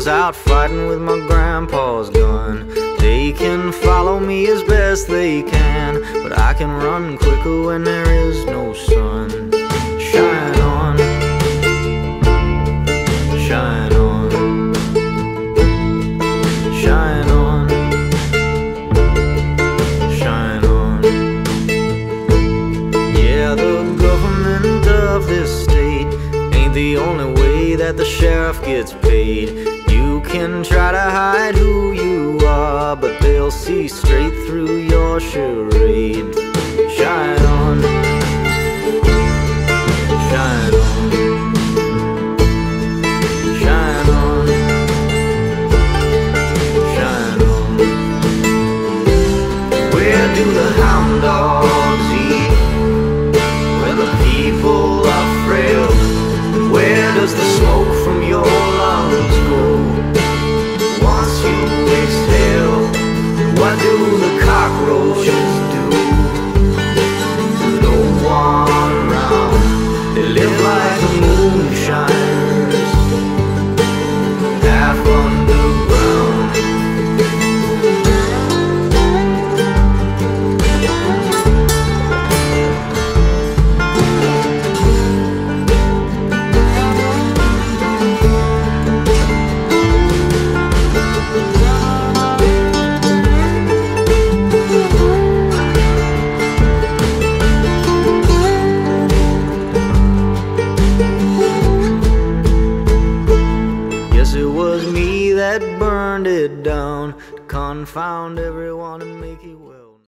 was out fighting with my grandpa's gun. They can follow me as best they can, but I can run quicker when there is no sun. Shine on, shine on, shine on, shine on. Yeah, the government of this state ain't the only way that the sheriff gets paid. You can try to hide who you are, but they'll see straight through your charade. Shine on, shine on, shine on, shine on. Where do the hound dogs eat when the people are frail? Where does the smoke from your lungs go once you exhale? What do the cockroaches do? No one round. They live like the moonshiners, half down to confound everyone and make it work.